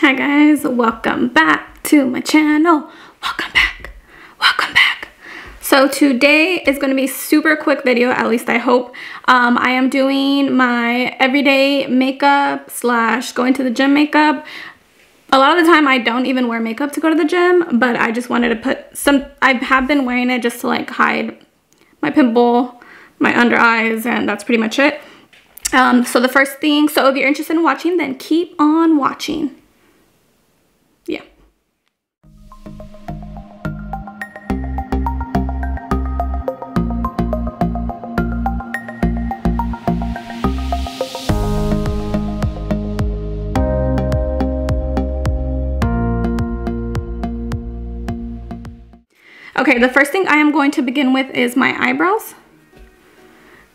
Hi guys, welcome back to my channel. Welcome back. So today is going to be super quick video, at least I hope. I am doing my everyday makeup slash going to the gym makeup. A lot of the time I don't even wear makeup to go to the gym, but I just wanted to put some, I have been wearing it just to like hide my pimple, my under eyes, and that's pretty much it. So the first thing, so if you're interested in watching, then keep on watching. Okay, the first thing I am going to begin with is my eyebrows.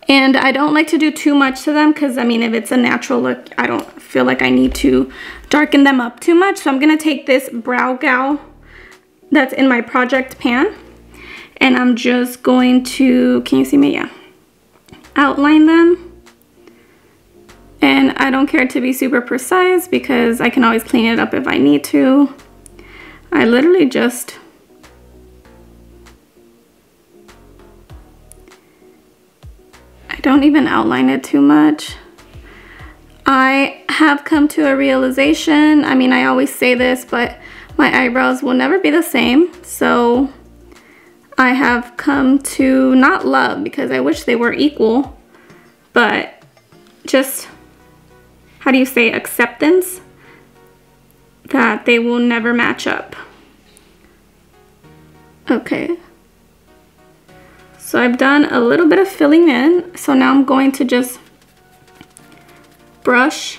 And I don't like to do too much to them because, I mean, if it's a natural look, I don't feel like I need to darken them up too much. So I'm going to take this Browgal that's in my project pan. And I'm just going to, can you see me? Yeah. Outline them. And I don't care to be super precise because I can always clean it up if I need to. I literally just... don't even outline it too much. I have come to a realization, I mean, I always say this, but my eyebrows will never be the same. So I have come to not love, because I wish they were equal, but just, how do you say, acceptance that they will never match up. Okay. So I've done a little bit of filling in. So now I'm going to just brush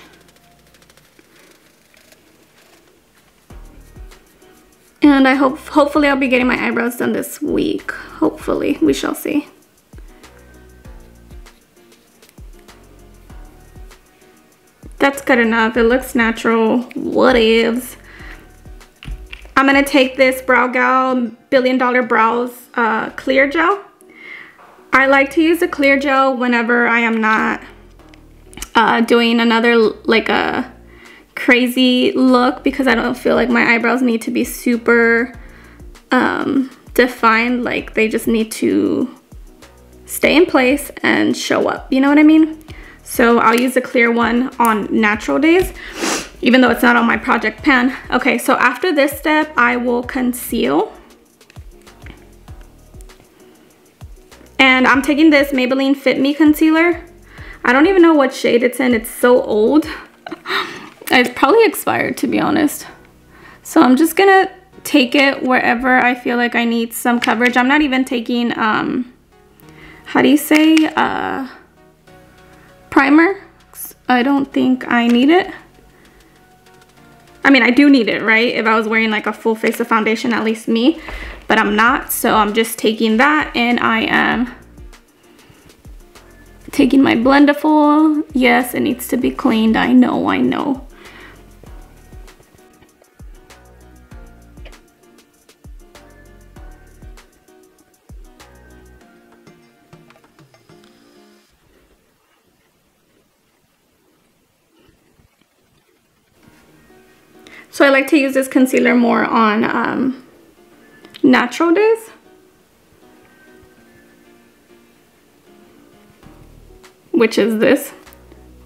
and I hopefully I'll be getting my eyebrows done this week. Hopefully, we shall see. That's good enough. It looks natural. What ifs? I'm gonna take this Browgal Billion Dollar Brows clear gel. I like to use a clear gel whenever I am not doing another, like a crazy look, because I don't feel like my eyebrows need to be super defined. Like, they just need to stay in place and show up, you know what I mean? So I'll use a clear one on natural days, even though it's not on my project pan. Okay, so after this step, I will conceal. And I'm taking this Maybelline Fit Me concealer. I don't even know what shade it's in. It's so old. It's probably expired, to be honest. So I'm just gonna take it wherever I feel like I need some coverage. I'm not even taking, how do you say, primer. I don't think I need it. I mean, I do need it, right? If I was wearing like a full face of foundation, at least me, but I'm not. So I'm just taking that and I am taking my Blendiful. Yes, it needs to be cleaned. I know. So I like to use this concealer more on natural days. Which is this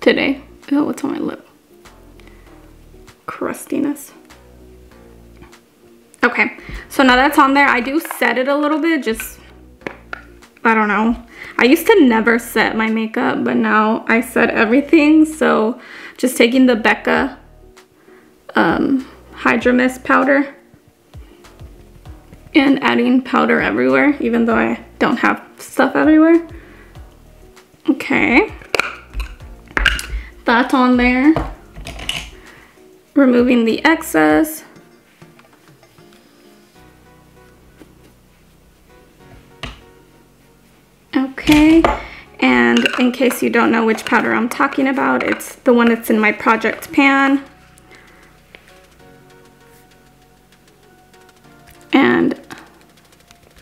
today. Oh, what's on my lip? Crustiness. Okay, so now that's on there, I do set it a little bit, just, I don't know. I used to never set my makeup, but now I set everything. So just taking the Becca Hydra Mist powder and adding powder everywhere, even though I don't have stuff everywhere. Okay, that's on there. Removing the excess. Okay, and in case you don't know which powder I'm talking about, it's the one that's in my project pan. And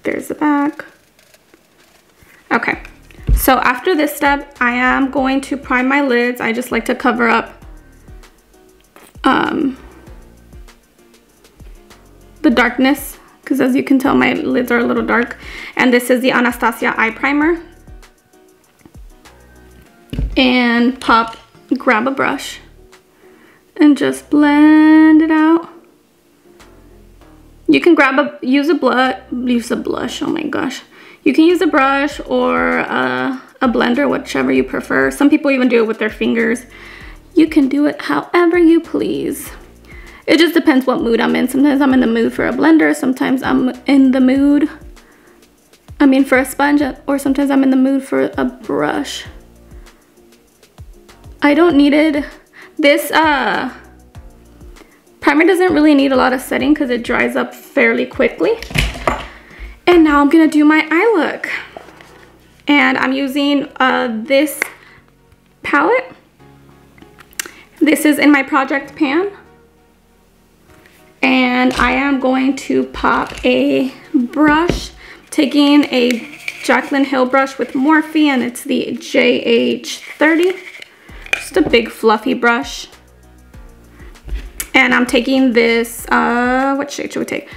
there's the back. Okay, so after this step, I am going to prime my lids. I just like to cover up the darkness, because as you can tell, my lids are a little dark. And this is the Anastasia Eye Primer. And pop, grab a brush, and just blend it out. You can grab a, use a blush, oh my gosh. You can use a brush or a blender, whichever you prefer. Some people even do it with their fingers. You can do it however you please. It just depends what mood I'm in. Sometimes I'm in the mood for a blender. Sometimes I'm in the mood, for a sponge, or sometimes I'm in the mood for a brush. I don't need it. This primer doesn't really need a lot of setting because it dries up fairly quickly. And now I'm gonna do my eye look. And I'm using this palette. This is in my project pan. And I am going to pop a brush, taking a Jaclyn Hill brush with Morphe, and it's the JH30. Just a big fluffy brush. And I'm taking this, what shade should we take?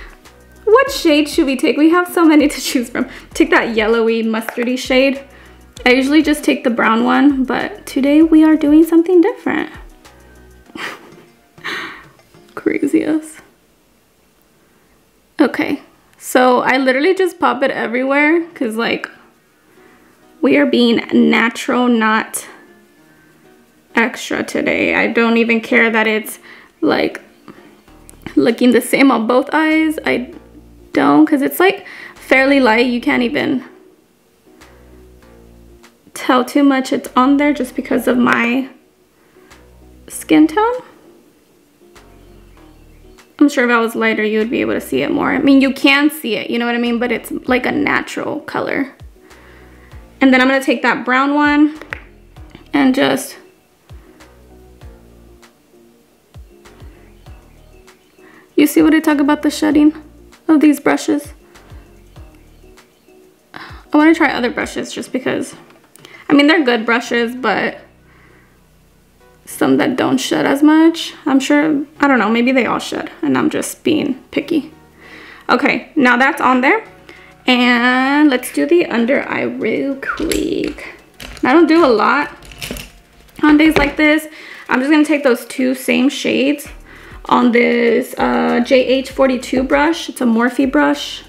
What shade should we take? We have so many to choose from. Take that yellowy, mustardy shade. I usually just take the brown one, but today we are doing something different. Crazy us. Okay, so I literally just pop it everywhere because, like, we are being natural, not extra today. I don't even care that it's like looking the same on both eyes. I don't, because it's like fairly light. You can't even tell too much it's on there just because of my skin tone. I'm sure if I was lighter, you would be able to see it more. I mean, you can see it, you know what I mean? But it's like a natural color. And then I'm gonna take that brown one and just you see what I talk about, the shedding of these brushes? I want to try other brushes just because, I mean, they're good brushes, but some that don't shed as much. I'm sure, I don't know, maybe they all shed and I'm just being picky. Okay, now that's on there. And let's do the under eye real quick. I don't do a lot on days like this. I'm just going to take those two same shades on this JH42 brush. It's a Morphe brush.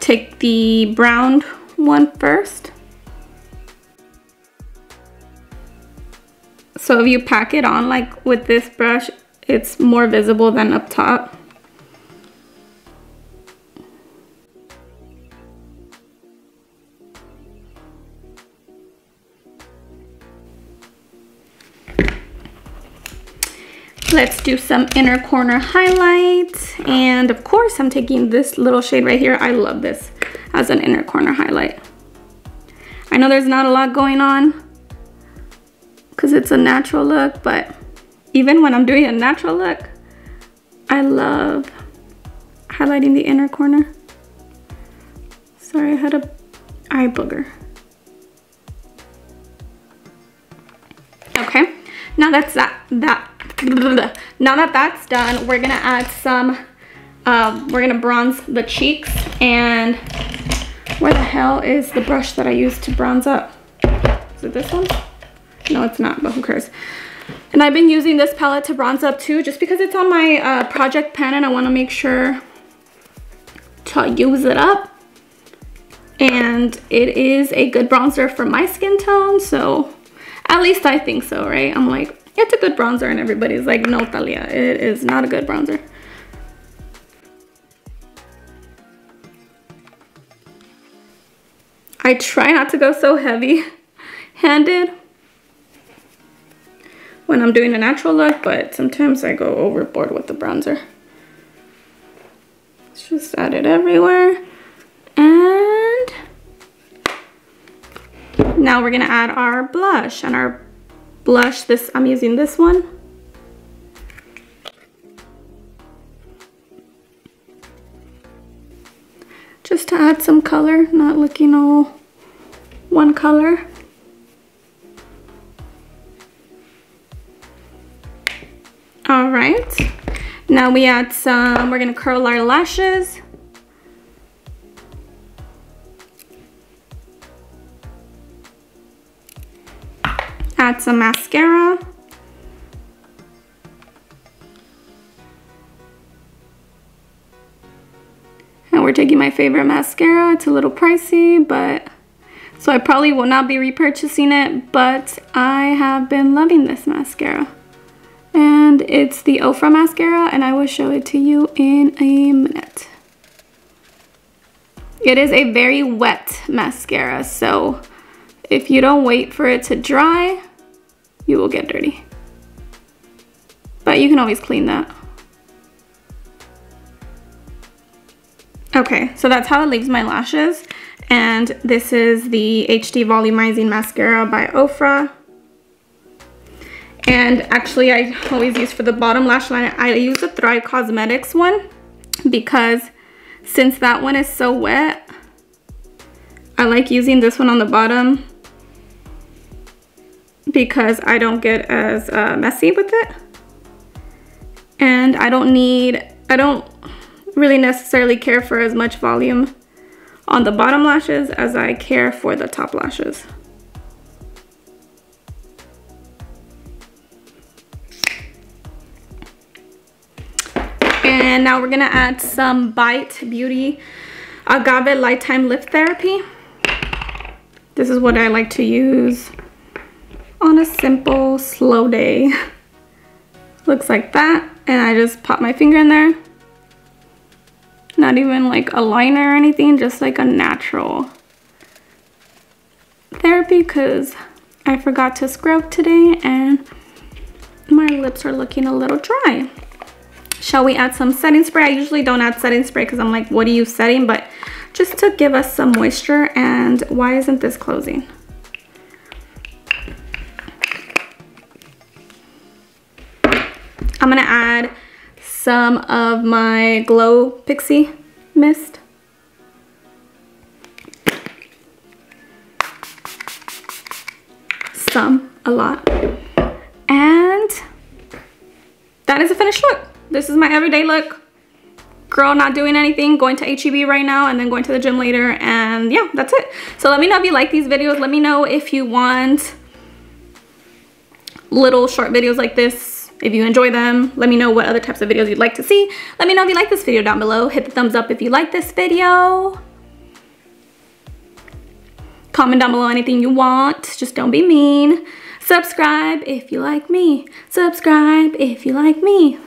Take the brown one first. So if you pack it on like with this brush, it's more visible than up top. Let's do some inner corner highlights. And of course, I'm taking this little shade right here. I love this as an inner corner highlight. I know there's not a lot going on because it's a natural look, but even when I'm doing a natural look, I love highlighting the inner corner. Sorry, I had an eye booger. Okay, now that's that. Now that that's done, we're gonna add some we're gonna bronze the cheeks. And where the hell is the brush that I used to bronze up? Is it this one? No, it's not, but who cares. And I've been using this palette to bronze up too, just because it's on my project pan and I want to make sure to use it up. And it is a good bronzer for my skin tone, so at least I think so, right? I'm like, it's a good bronzer, and everybody's like, no, Talia, it is not a good bronzer. I try not to go so heavy-handed when I'm doing a natural look, but sometimes I go overboard with the bronzer. Let's just add it everywhere. And now we're gonna add our blush and our blush. This, I'm using this one. Just to add some color, not looking all one color. All right. Now we add some, we're gonna curl our lashes. Add some mascara. And we're taking my favorite mascara. It's a little pricey, but so I probably will not be repurchasing it, but I have been loving this mascara. And it's the Ofra mascara, and I will show it to you in a minute. It is a very wet mascara, so if you don't wait for it to dry, you will get dirty. But you can always clean that. Okay, so that's how it leaves my lashes. And this is the HD Volumizing Mascara by Ofra. And actually, I always use for the bottom lash line, I use the Thrive Cosmetics one, because since that one is so wet, I like using this one on the bottom because I don't get as messy with it. And I don't really necessarily care for as much volume on the bottom lashes as I care for the top lashes. And now we're gonna add some Bite Beauty Agave Lifetime Lip Therapy. This is what I like to use on a simple, slow day. Looks like that. And I just pop my finger in there. Not even like a liner or anything, just like a natural therapy, because I forgot to scrub today and my lips are looking a little dry. Shall we add some setting spray? I usually don't add setting spray because I'm like, what are you setting? But just to give us some moisture. And why isn't this closing? I'm gonna add some of my Glow Pixie Mist. Some, a lot. And that is a finished look. This is my everyday look. Girl not doing anything, going to HEB right now and then going to the gym later, and yeah, that's it. So let me know if you like these videos. Let me know if you want little short videos like this. If you enjoy them, let me know what other types of videos you'd like to see. Let me know if you like this video down below. Hit the thumbs up if you like this video. Comment down below anything you want. Just don't be mean. Subscribe if you like me. Subscribe if you like me.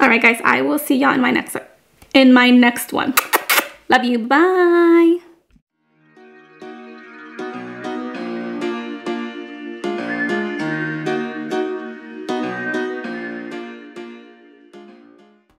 All right, guys. I will see y'all in my next one. Love you. Bye.